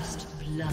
First blood.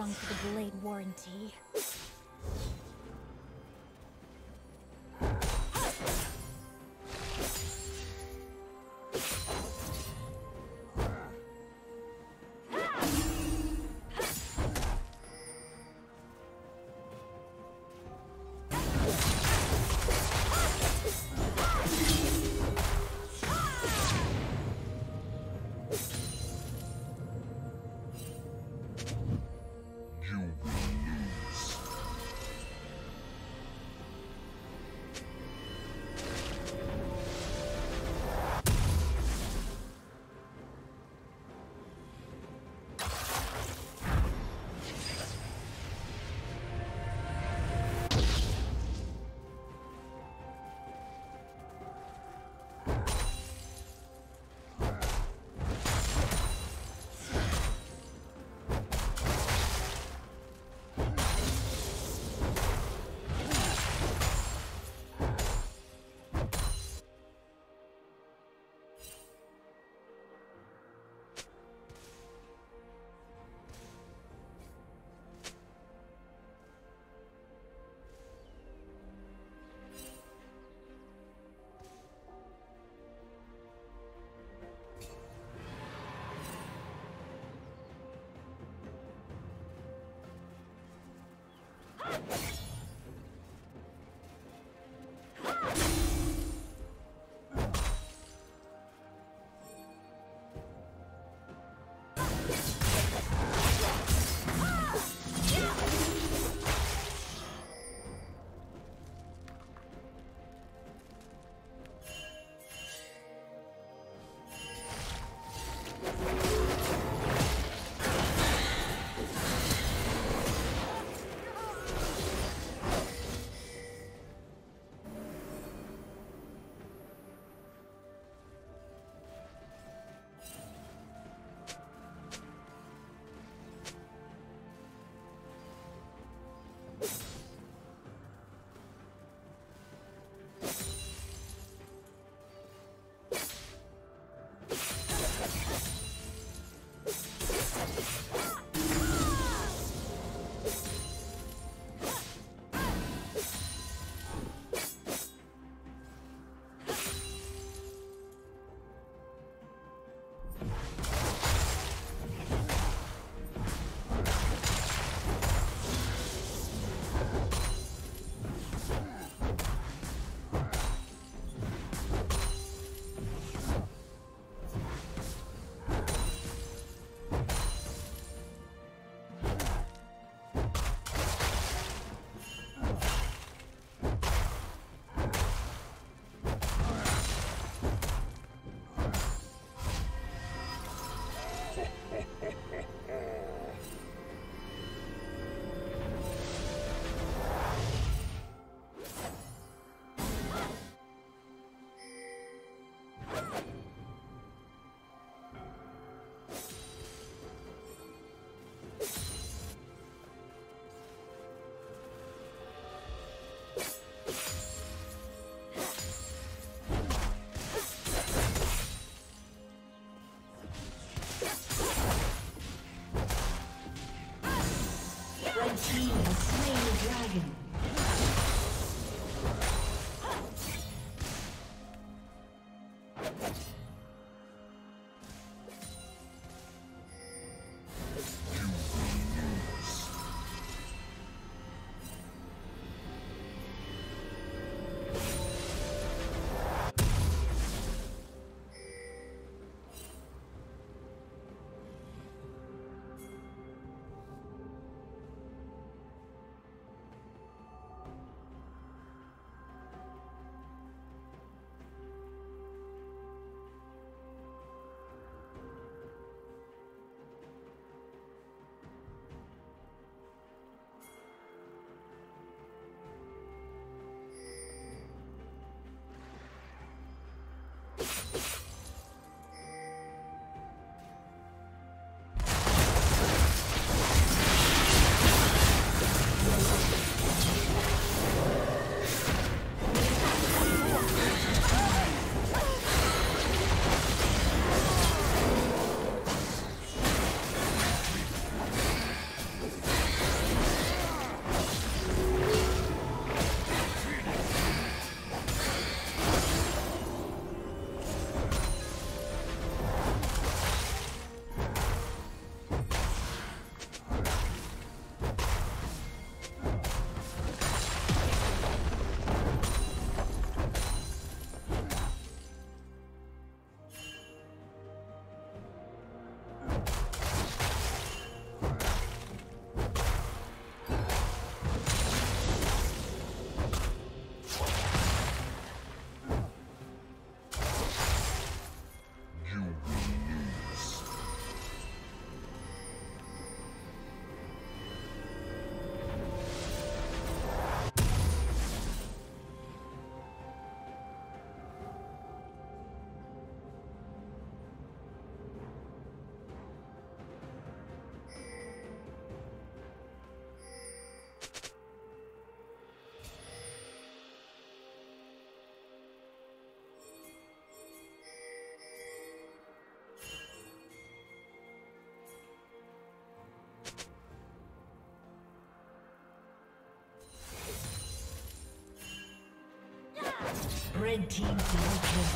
For the blade warranty. Red team double kill.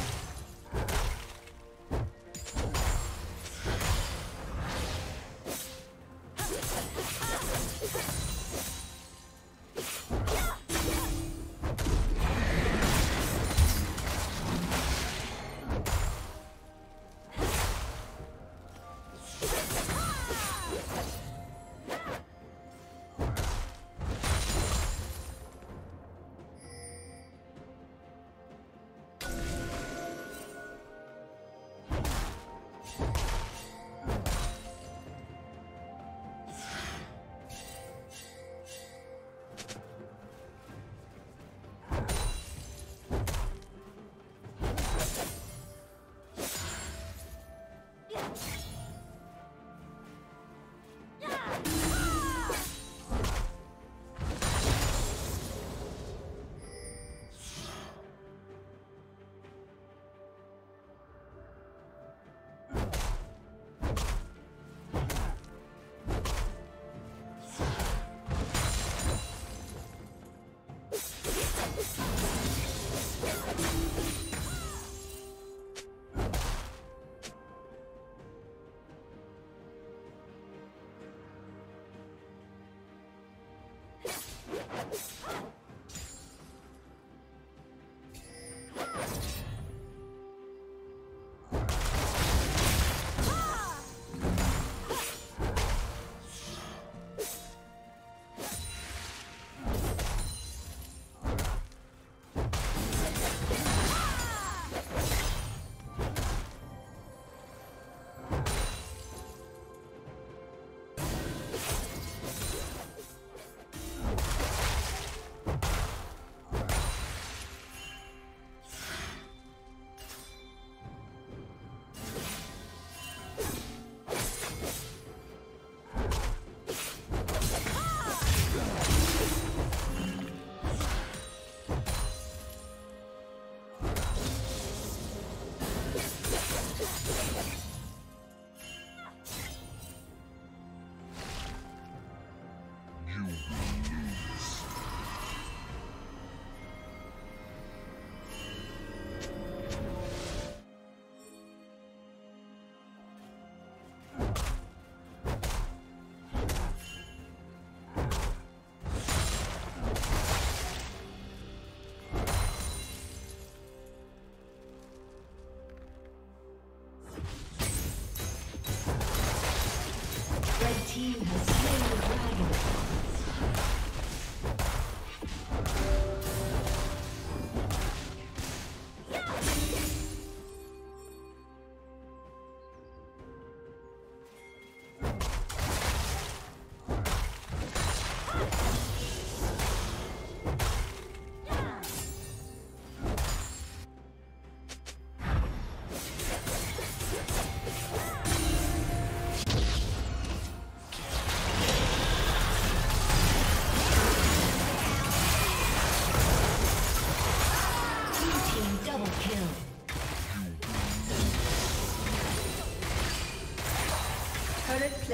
Team has slain the dragon.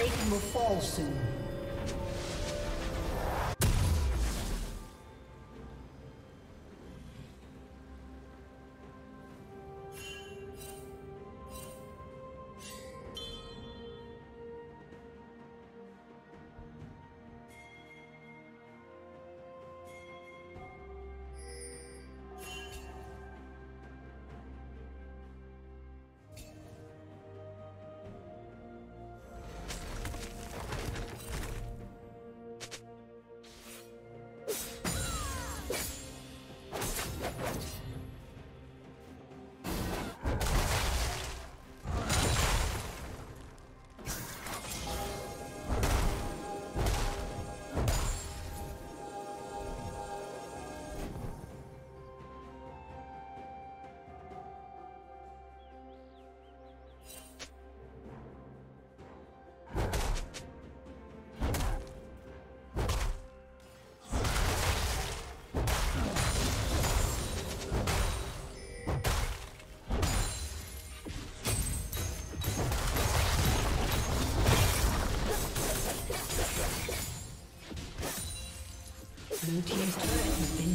Plating will fall soon. Blue team's turret has been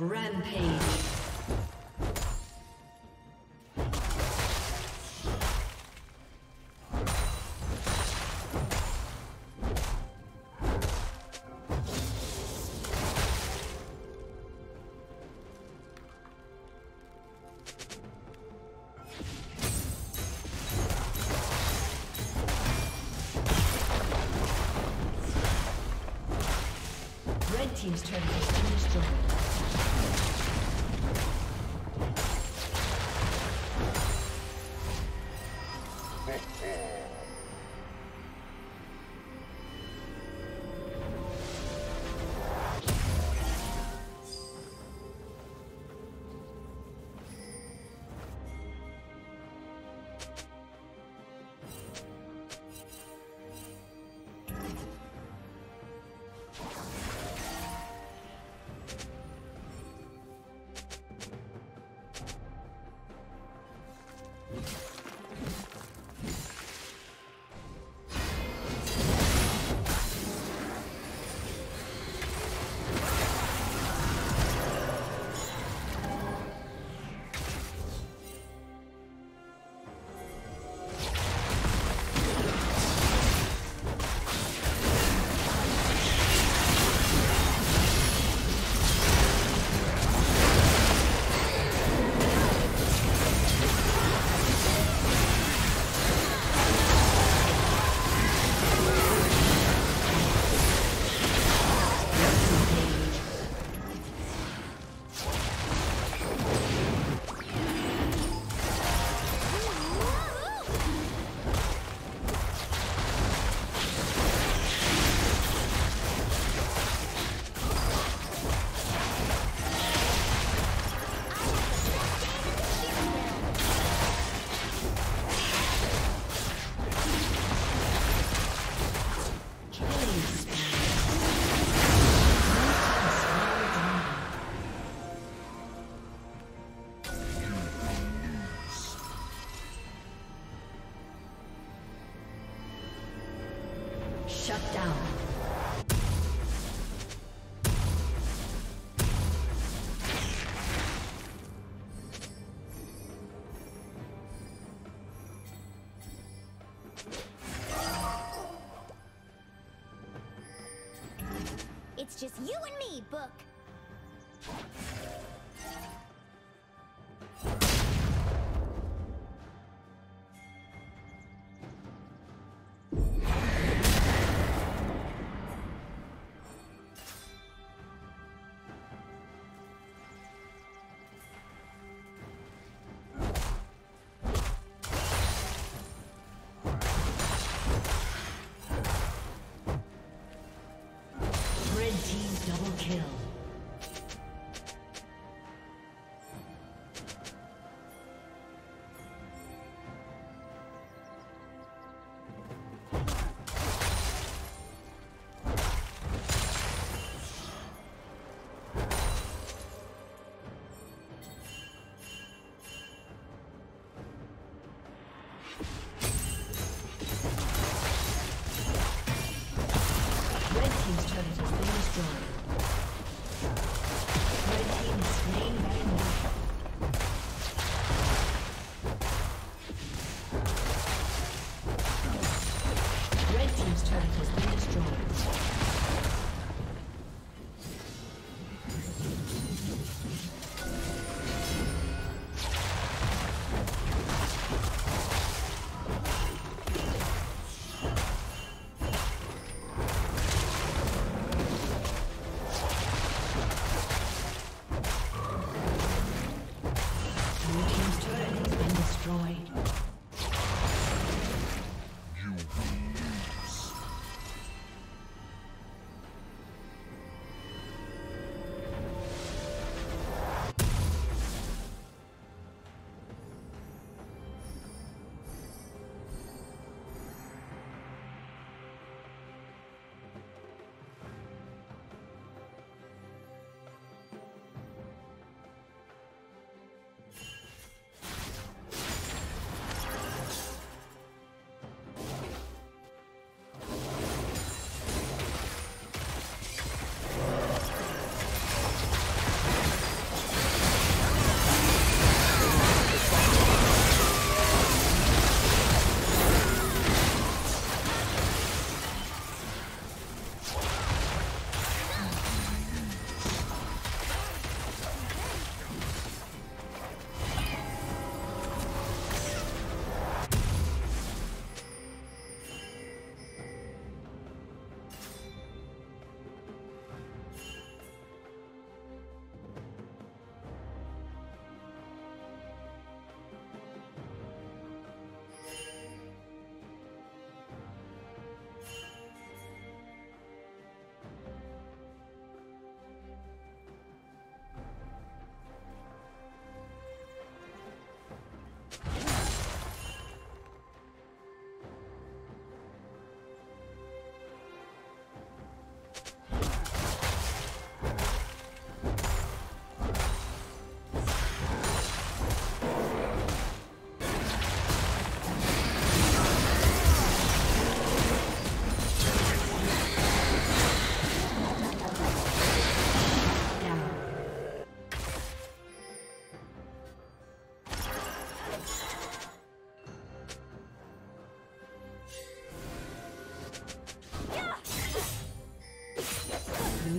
Rampage. Red team's turret has been destroyed. It's just you and me, Book. Blue